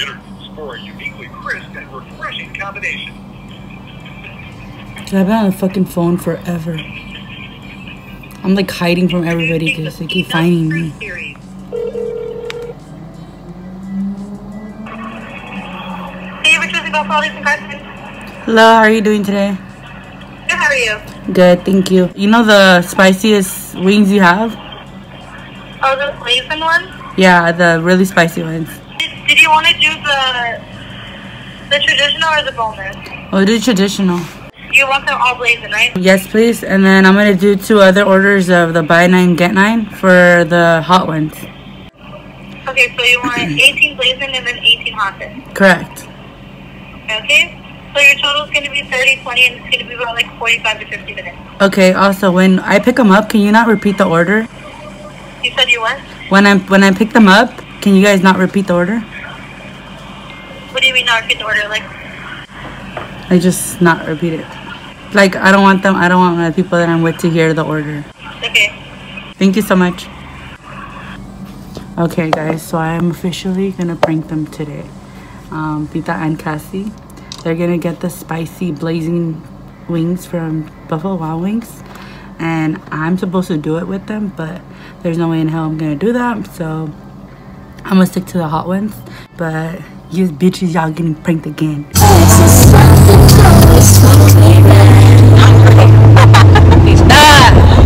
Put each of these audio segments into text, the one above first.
bitterness for a uniquely crisp and refreshing combination. Dude, I've been on the fucking phone forever. I'm like hiding from everybody because they keep finding me. Hello, how are you doing today? Good, how are you? Good, thank you. You know the spiciest wings you have? Oh, the blazing ones? Yeah, the really spicy ones. Did you want to do the traditional or the boneless? Oh, do traditional. You want them all blazing, right? Yes, please. And then I'm going to do 2 other orders of the buy 9, get 9 for the hot ones. Okay, so you want 18 blazing and then 18 hot. Correct. Okay, so your total is going to be 30, 20, and it's going to be about like 45 to 50 minutes. Okay, also, when I pick them up, can you not repeat the order? You said you what? When I pick them up, can you guys not repeat the order? What do you mean not repeat the order? Like, I just not repeat it. Like, I don't want my people that I'm with to hear the order. Okay. Thank you so much. Okay, guys, so I'm officially going to prank them today. Pita and Cassie, they're going to get the spicy blazing wings from Buffalo Wild Wings. And I'm supposed to do it with them, but there's no way in hell I'm gonna do that, so I'm gonna stick to the hot ones. But you bitches, y'all getting pranked again.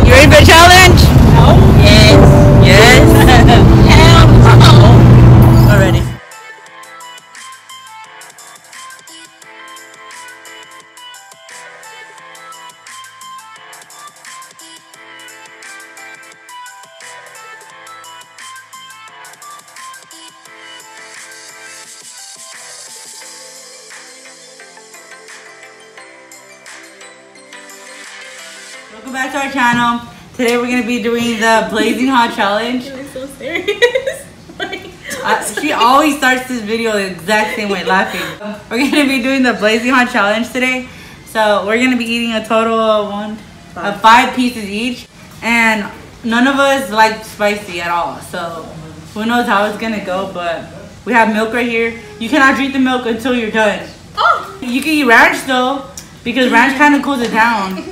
You ready for a challenge? No. Yes. Yes. Already. Welcome back to our channel. Today we're going to be doing the blazing hot challenge. You're so serious. Like, she always starts this video the exact same way, laughing. We're going to be doing the blazing hot challenge today. So we're going to be eating a total of 5 pieces each. And none of us like spicy at all. So who knows how it's going to go. But we have milk right here. You cannot drink the milk until you're done. Oh. You can eat ranch though, because ranch kind of cools it down.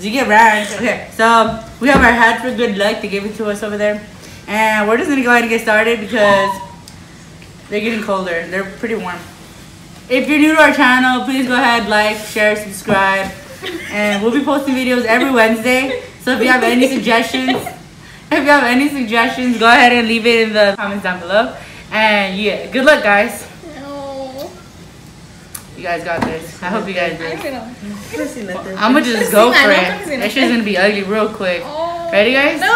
You get ranch. Okay, so we have our hat for good luck. They gave it to us over there. And we're just gonna go ahead and get started because they're getting colder. They're pretty warm. If you're new to our channel, please go ahead, like, share, subscribe. And we'll be posting videos every Wednesday. So if you have any suggestions, go ahead and leave it in the comments down below. And yeah, good luck, guys. You guys got this. I hope you guys do. I'm gonna just go for it. That shit's gonna be ugly real quick. Oh, ready, guys? No.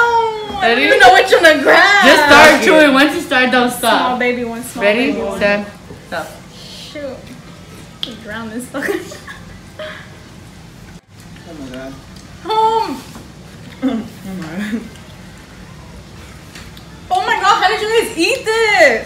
Ready? I don't even know what you're gonna grab. Just start chewing. Once you start, don't stop. Small baby one. Small ready? Baby one. Set. Stop. Shoot. I'm drown this fucker. Oh my god. Oh my god. How did you guys eat this?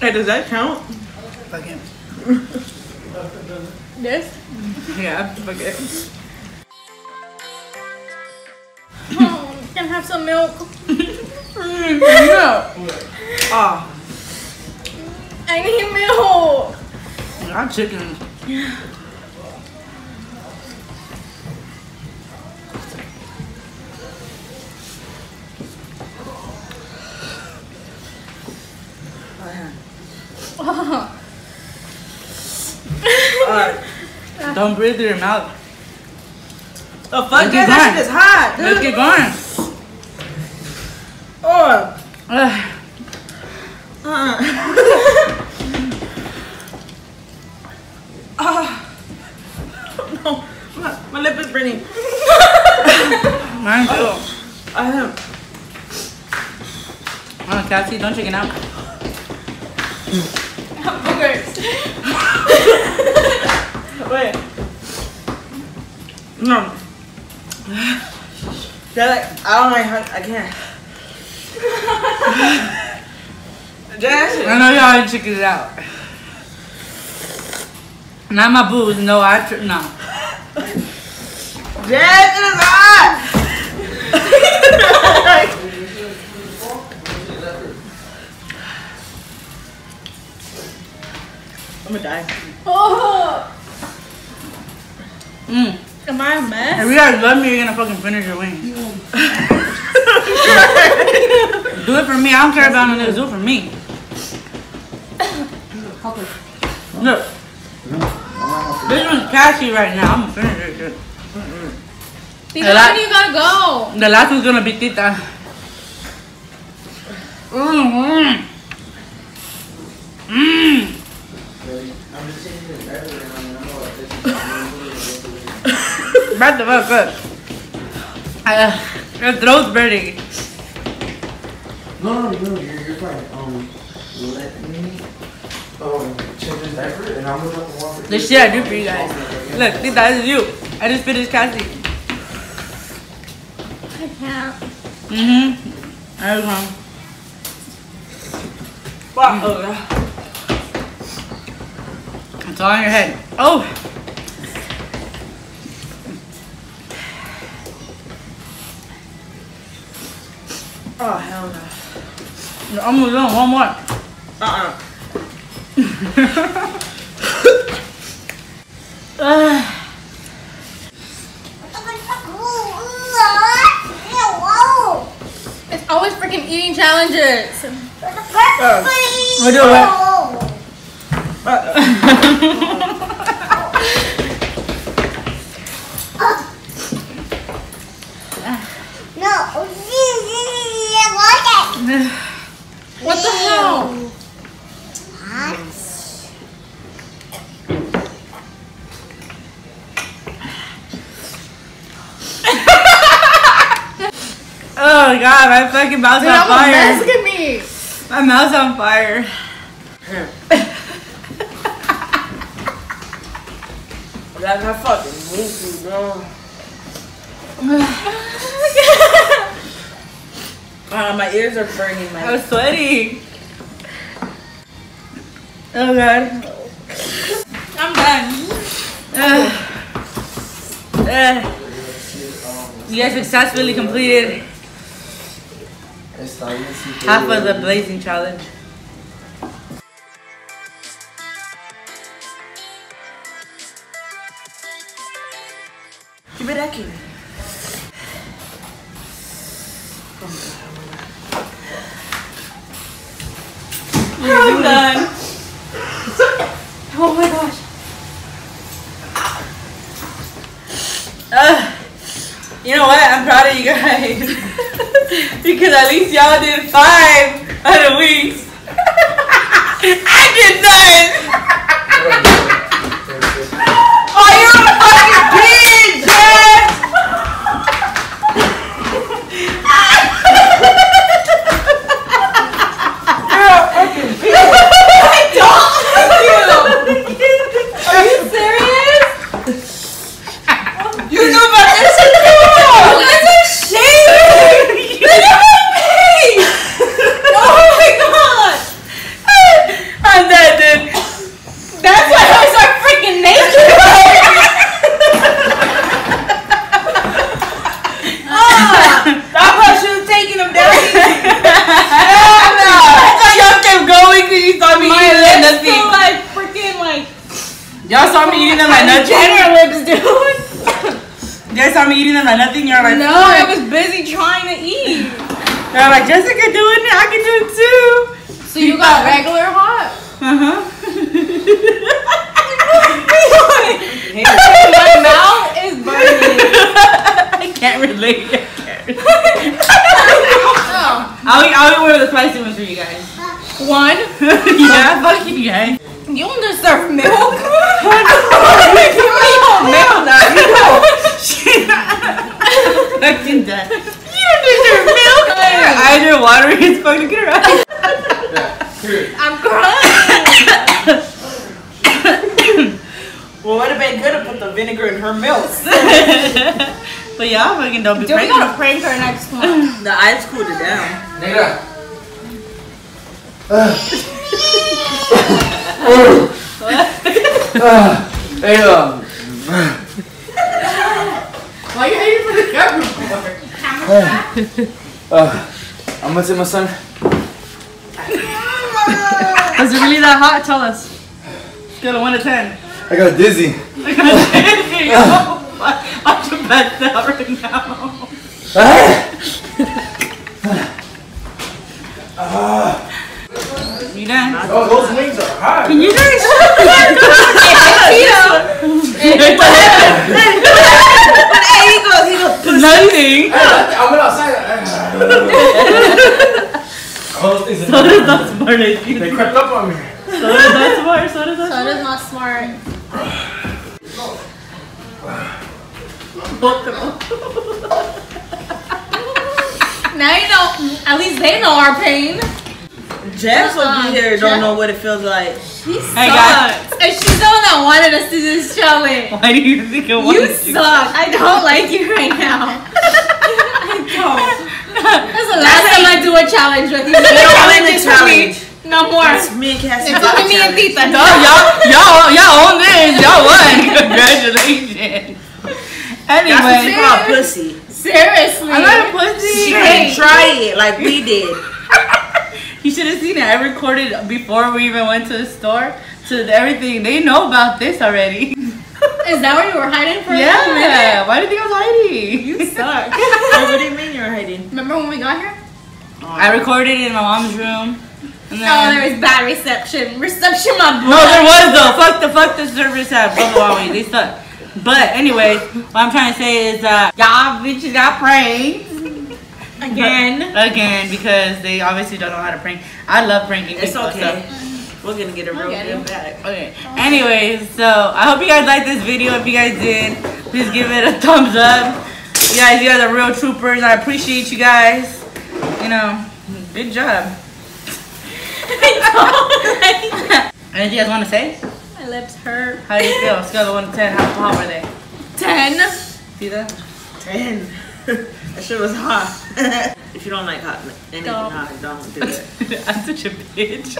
Hey, does that count? Fuck him. This? Yeah, fuck it. Oh, can I have some milk? No. Ah. I need milk. I got chicken. Don't breathe through your mouth. The fuck, guys? That shit is hot. Dude. Let's get going. Oh. No, my lip is burning. Mine too. Oh, Cassie, don't check it out. Boogers. Wait. No. They're like, I don't like how I can't. Jackson. I know y'all didn't check it out. Not my booze. No, I trip. No. Jazz is hot. I'm gonna die. Oh. Mm. Am I a mess? If you guys love me, you're gonna fucking finish your wings. Do it for me. I don't care about no niggas. Do it for me. Look. This one's cashy right now. I'm gonna finish it. Where do you gotta go? The last one's gonna be Tita. Mmm. Mmm. What the fuck up. Your throat's burning. No, you're fine. Let me change this diaper and I'm gonna walk for you. This shit I do for you guys. Look, Tita, this is you. I just finished Cassie. I can't. Mm-hmm. I was wrong. Fuck. Oh. It's all on your head. Oh! Oh, hell no. I'm gonna do one more. It's always freaking eating challenges. We'll do it. What the hell? Oh god, my fucking mouth's on fire. Dude, I'm a mess. My mouth's on fire. That's my fucking bro. My ears are burning. I was sweaty. Oh god. I'm done. You guys successfully completed half of the blazing challenge. Keep it active. I'm done. Oh my gosh. You know what? I'm proud of you guys. Because at least y'all did 5 out of the weeks. I did none. Oh, you're a fucking bitch, Jess. Like, no, I was busy trying to eat. They're like, Jessica doing it, I can do it too. So you got regular hot? My mouth is burning. I can't relate. I'll order the spicy ones for you guys. One? Yeah, fuck you guys. You underserved milk? Fucking dead. You don't deserve milk. Her eyes are watering. It's fucking good. I'm crying. Well, it would have been good to put the vinegar in her milk. But y'all fucking don't be pregnant. We gotta prank her next one. The eyes cooled it down. Nigga. What? Hey, why are you hating for the camera for? I'm gonna take my son. Is it really that hot? Tell us. Scale of 1 to 10. I got dizzy. I got dizzy. I'm just passed out right now. You done? Oh, those wings are hot. Can you guys? He goes. Nothing. I went outside. So does not smart. They crept up on me. So does not smart. Both of them. Now you know. At least they know our pain. Jess over here don't know what it feels like. She sucks. And she's the one that wanted us to just show it. Why do you think it wanted you? You suck. I don't like you right now. I don't. That's the last time I do a challenge with you. Challenge. No more. It's me and Cassie. It's only me and Tita. No, y'all own this. Y'all won. Congratulations. Anyway, you call pussy. Seriously. I'm not a pussy. She didn't try it like we did. You should have seen it. I recorded before we even went to the store. To everything. They know about this already. Is that where you were hiding for? Yeah. Why do you think I was hiding? You suck. What do you mean you were hiding? Remember when we got here? I recorded in my mom's room. And then there was bad reception. Reception, my boy. No, there was though. Fuck the service at Buffalo Wild Wings. They suck. But anyway, what I'm trying to say is that y'all bitches got pranked. Again, because they obviously don't know how to prank. I love pranking people. It's okay. So. We're gonna get a real good back. Okay. Anyways, so I hope you guys liked this video. If you guys did, please give it a thumbs up. You guys are real troopers. I appreciate you guys. You know, good job. Anything you guys want to say? My lips hurt. How do you feel? Scale of 1 to 10. How hot were they? 10. See that? 10. That shit was hot. If you don't like hot, anything hot, don't do it. I'm such a bitch. Really?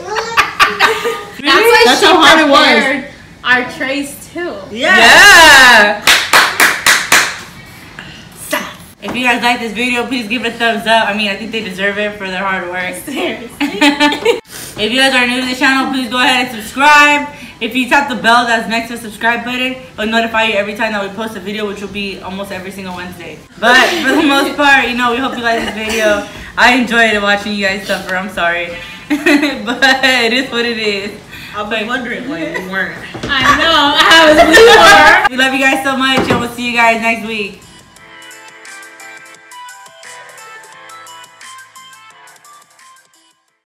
That's how hard it was. Our trays too. Yeah. If you guys like this video, please give it a thumbs up. I mean, I think they deserve it for their hard work. Seriously. If you guys are new to the channel, please go ahead and subscribe. If you tap the bell that's next to the subscribe button, it'll notify you every time that we post a video, which will be almost every single Wednesday. But for the most part, you know, we hope you like this video. I enjoyed watching you guys suffer. I'm sorry. But it is what it is. I've been wondering why you weren't. I know. We were. We love you guys so much, and we'll see you guys next week.